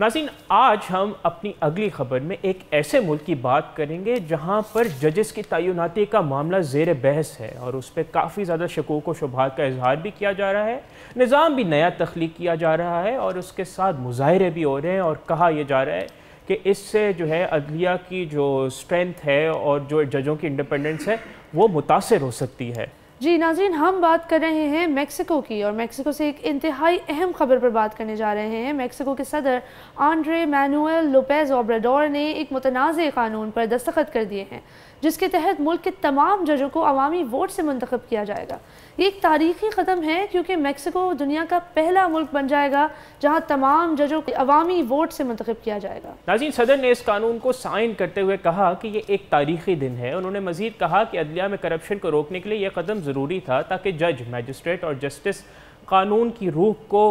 नाज़रीन, आज हम अपनी अगली ख़बर में एक ऐसे मुल्क की बात करेंगे जहां पर जजेस की तैनाती का मामला ज़ेर बहस है और उस पर काफ़ी ज़्यादा शकूक व शुबहात का इजहार भी किया जा रहा है। निज़ाम भी नया तख्लीक किया जा रहा है और उसके साथ मुजाहरे भी हो रहे हैं और कहा यह जा रहा है कि इससे जो है अदलिया की जो स्ट्रेंथ है और जो जजों की इंडिपेंडेंस है वो मुतासर हो सकती है। जी नाज़रीन, हम बात कर रहे हैं मेक्सिको की और मेक्सिको से एक इंतहाई अहम ख़बर पर बात करने जा रहे हैं। मेक्सिको के सदर आंद्रे मैनुएल लोपेज़ ओब्राडोर ने एक मुतनाज़े कानून पर दस्तखत कर दिए हैं जिसके तहत मुल्क के तमाम जजों को अवामी वोट से मुंतखब किया जाएगा। ये एक तारीख़ी कदम है क्योंकि मेक्सिको दुनिया का पहला मुल्क बन जाएगा जहां तमाम जजों को अवामी वोट से मुंतखब किया जाएगा। नाज़रीन, सदर ने इस कानून को साइन करते हुए कहा कि ये एक तारीख़ी दिन है। उन्होंने मज़ीद कहा कि अदलिया में करप्शन को रोकने के लिए यह कदम ज़रूरी था ताकि जज, मैजिस्ट्रेट और जस्टिस कानून की रूह को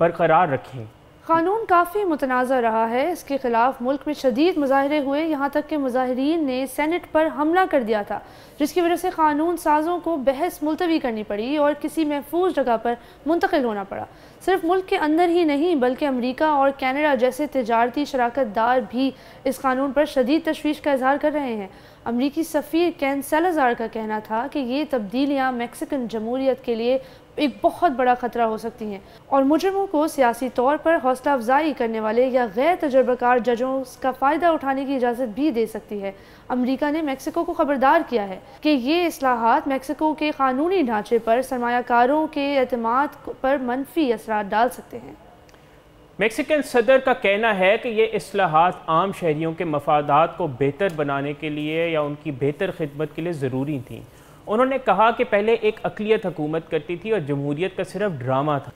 बरकरार रखें। कानून काफ़ी मुतनाज़ा रहा है। इसके ख़िलाफ़ मुल्क में शदीद मुजाहरे हुए, यहाँ तक कि मुजाहरीन ने सेनेट पर हमला कर दिया था जिसकी वजह से कानून साजों को बहस मुलतवी करनी पड़ी और किसी महफूज जगह पर मुंतकिल होना पड़ा। सिर्फ मुल्क के अंदर ही नहीं बल्कि अमेरिका और कनाडा जैसे तजारती शराकत दार भी इस कानून पर शदीद तशवीश का इजहार कर रहे हैं। अमरीकी सफ़ीर केन सलाज़ार का कहना था कि ये तब्दीलियाँ मेक्सिकन जमहूरियत के लिए एक बहुत बड़ा ख़तरा हो सकती हैं और मुजरिमों को सियासी तौर पर हौसला अफजाई करने वाले या गैर तजर्बाकार जजों का फ़ायदा उठाने की इजाज़त भी दे सकती है। अमेरिका ने मेक्सिको को ख़बरदार किया है कि ये इस्लाहात मेक्सिको के कानूनी ढांचे पर सरमायाकारों के एतमाद पर मनफी असरार डाल सकते हैं। मेक्सिकन सदर का कहना है कि ये इस्लाहात आम शहरियों के मफादात को बेहतर बनाने के लिए या उनकी बेहतर खिदमत के लिए ज़रूरी थी। उन्होंने कहा कि पहले एक अक़लियत हुकूमत करती थी और जमहूरियत का सिर्फ ड्रामा था।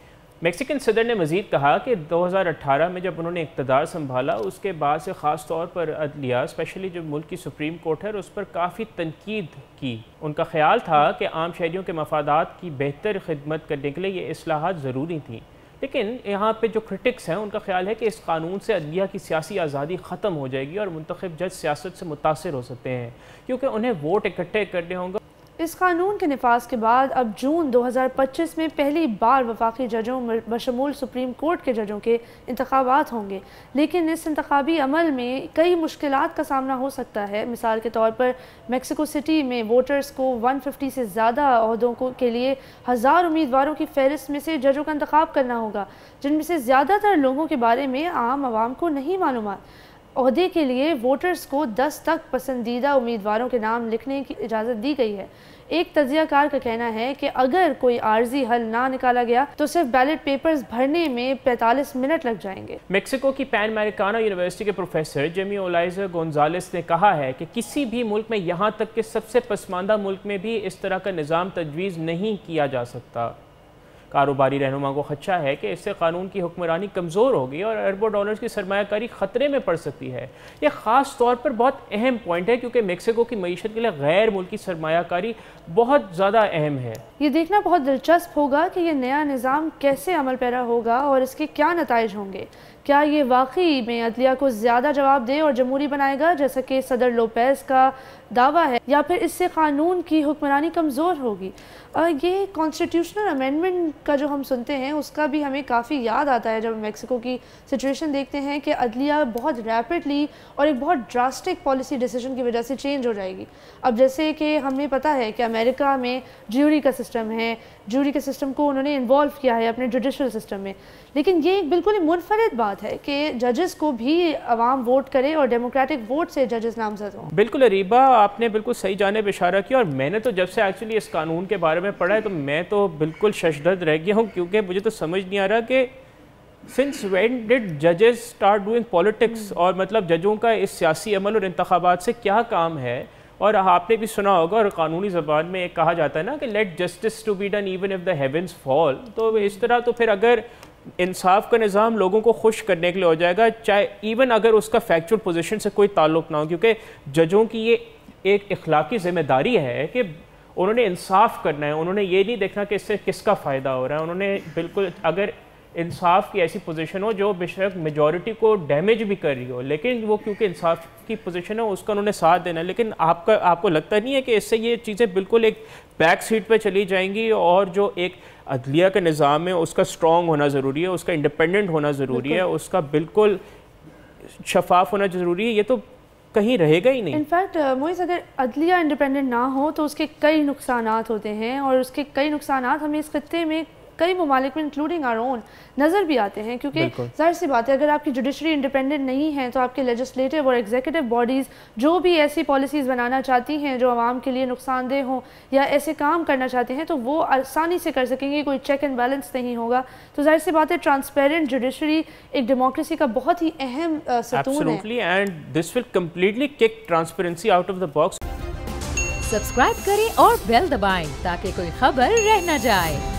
मेक्सिकन सदर ने मज़ीद कहा कि 2018 में जब उन्होंने इक़्तदार संभाला उसके बाद से ख़ास तौर पर अदलिया, स्पेशली जो मुल्क की सुप्रीम कोर्ट है, उस पर काफ़ी तनकीद की। उनका ख्याल था कि आम शहरियों के मफादात की बेहतर खिदमत करने के लिए ये इस्लाहात ज़रूरी थी, लेकिन यहाँ पे जो क्रिटिक्स हैं उनका ख्याल है कि इस कानून से अदलिया की सियासी आज़ादी ख़त्म हो जाएगी और मुंतखब जज सियासत से मुतासर हो सकते हैं क्योंकि उन्हें वोट इकट्ठे करने होंगे। इस कानून के नफाज के बाद अब जून 2025 में पहली बार वफाकी जजों बशमूल सुप्रीम कोर्ट के जजों के इंतखाबात होंगे, लेकिन इस इंतखाबी अमल में कई मुश्किलात का सामना हो सकता है। मिसाल के तौर पर मेक्सिको सिटी में वोटर्स को 150 से ज़्यादा अहदों के लिए 1000 उम्मीदवारों की फहरिस्त में से जजों का इंतखाब करना होगा, जिनमें से ज़्यादातर लोगों के बारे में आम आवाम को नहीं मालूम। ओहदे के लिए वोटर्स को 10 तक पसंदीदा उम्मीदवारों के नाम लिखने की इजाज़त दी गई है। एक तजियाकार का कहना है कि अगर कोई आर्जी हल ना निकाला गया तो सिर्फ बैलेट पेपर्स भरने में 45 मिनट लग जाएंगे। मेक्सिको की पैन अमेरिकाना यूनिवर्सिटी के प्रोफेसर जेमी गोंजालेस ने कहा है कि किसी भी मुल्क में, यहाँ तक कि सबसे पसमानदा मुल्क में भी, इस तरह का निज़ाम तजवीज़ नहीं किया जा सकता। कारोबारी रहनुमा को खदशा है कि इससे कानून की हुक्मरानी कमज़ोर होगी और अरबों डॉलर्स की सरमायाकारी ख़तरे में पड़ सकती है। यह ख़ास तौर पर बहुत अहम पॉइंट है क्योंकि मेक्सिको की मईशत के लिए गैर मुल्की सरमायाकारी बहुत ज़्यादा अहम है। ये देखना बहुत दिलचस्प होगा कि यह नया निज़ाम कैसे अमल पैरा होगा और इसके क्या नताइज होंगे। क्या ये वाकई में अदलिया को ज़्यादा जवाब दे और जमहूरी बनाएगा जैसा कि सदर लोपेज़ का दावा है, या फिर इससे कानून की हुक्मरानी कमज़ोर होगी। ये कॉन्स्टिट्यूशनल अमेंडमेंट का जो हम सुनते हैं उसका भी हमें काफ़ी याद आता है जब मेक्सिको की सिचुएशन देखते हैं कि अदलिया बहुत रैपिडली और एक बहुत ड्रास्टिक पॉलिसी डिसीजन की वजह से चेंज हो जाएगी। अब जैसे कि हमें पता है कि अमेरिका में ज्यूरी का सिस्टम है, ज्यूरी के सिस्टम को उन्होंने इन्वॉल्व किया है अपने जुडिशल सिस्टम में, लेकिन ये एक बिल्कुल ही मुनफरद बात है कि जजेस को भी आवाम वोट करे और डेमोक्रेटिक वोट से जजेस नामजद हों। बिल्कुल अरीबा, आपने बिल्कुल सही जाने पर इशारा किया और मैंने तो जब से एक्चुअली इस कानून के बारे में पढ़ा है तो मैं तो बिल्कुल शशदद रह गया हूँ क्योंकि मुझे तो समझ नहीं आ रहा कि सिंस व्हेन डिड जजेस स्टार्ट डूइंग पॉलिटिक्स, और मतलब जजों का इस सियासी अमल और इंतखाबात से क्या काम है। और आपने भी सुना होगा और कानूनी ज़बान में एक कहा जाता है ना कि let justice to be done even if the heavens fall. तो इस तरह तो फिर अगर इंसाफ का निज़ाम लोगों को खुश करने के लिए हो जाएगा, चाहे इवन अगर उसका फैक्चुअल पोजीशन से कोई ताल्लुक ना हो, क्योंकि जजों की ये एक इखलाकी ज़िम्मेदारी है कि उन्होंने इंसाफ करना है। उन्होंने ये नहीं देखना कि इससे किसका फ़ायदा हो रहा है। उन्होंने बिल्कुल अगर इंसाफ की ऐसी पोजीशन हो जो बेशक मेजॉरिटी को डैमेज भी कर रही हो, लेकिन वो क्योंकि इंसाफ की पोजीशन हो उसका उन्होंने साथ देना है। लेकिन आपका आपको लगता नहीं है कि इससे ये चीज़ें बिल्कुल एक बैक सीट पे चली जाएंगी और जो एक अदलिया का निज़ाम है उसका स्ट्रॉन्ग होना ज़रूरी है, उसका इंडिपेंडेंट होना ज़रूरी है, उसका बिल्कुल शफाफ होना ज़रूरी है, ये तो कहीं रहेगा ही नहीं। इनफैक्ट मोइज़, अगर अदलिया इंडिपेंडेंट ना हो तो उसके कई नुकसानात होते हैं और उसके कई नुकसानात हमें इस खत्ते में कई ममालिक में इंक्लूडिंग आर ओन नज़र भी आते हैं, क्योंकि जाहिर सी बात है अगर आपकी जुडिशरी इंडिपेंडेंट नहीं है तो आपके लेजिस्लेटिव और एग्जीक्यूटिव बॉडीज़ जो भी ऐसी पॉलिसीज़ बनाना चाहती हैं जो आवाम के लिए नुकसानदेह हों या ऐसे काम करना चाहते हैं तो वो आसानी से कर सकेंगे, कोई चेक एंड बैलेंस नहीं होगा। तो जाहिर सी बात है ट्रांसपेरेंट जुडिशरी एक डेमोक्रेसी का बहुत ही अहम सतून है। And this will completely kick transparency out of the box. Subscribe करें और बेल दबाएं ताकि कोई खबर रह न जाए।